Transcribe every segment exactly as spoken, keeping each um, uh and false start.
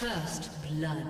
First blood.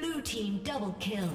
Blue team double kill.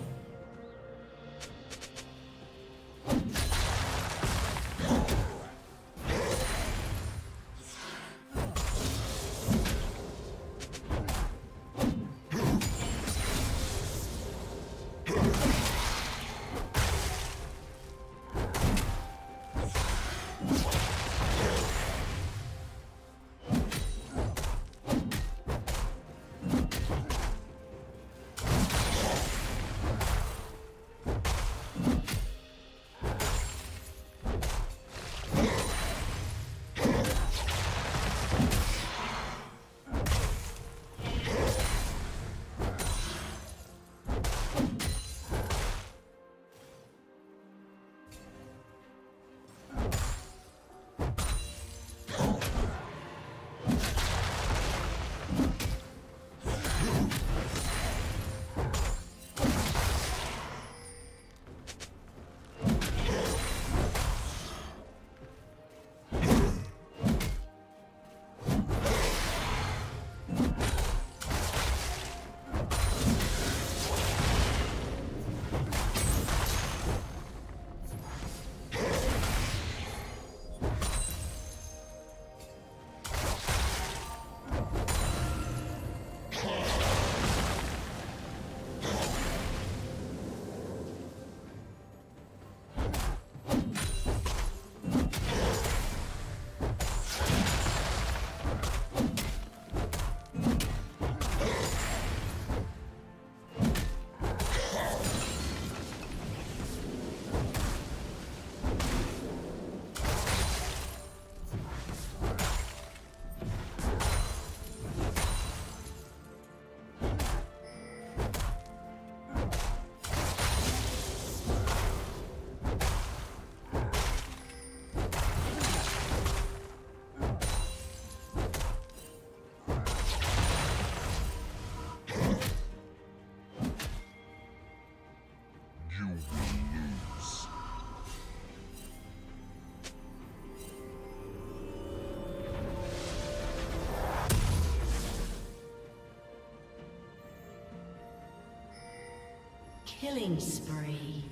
Killing spree.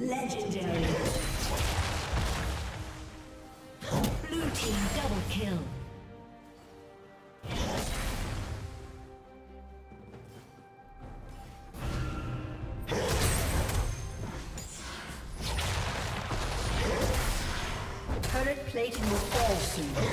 Legendary. Blue team double kill. Turret plating will fall soon.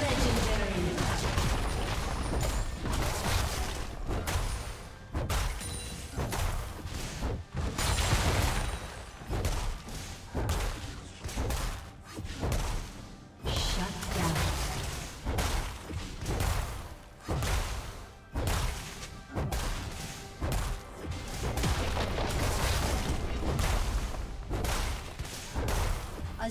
Legendary. A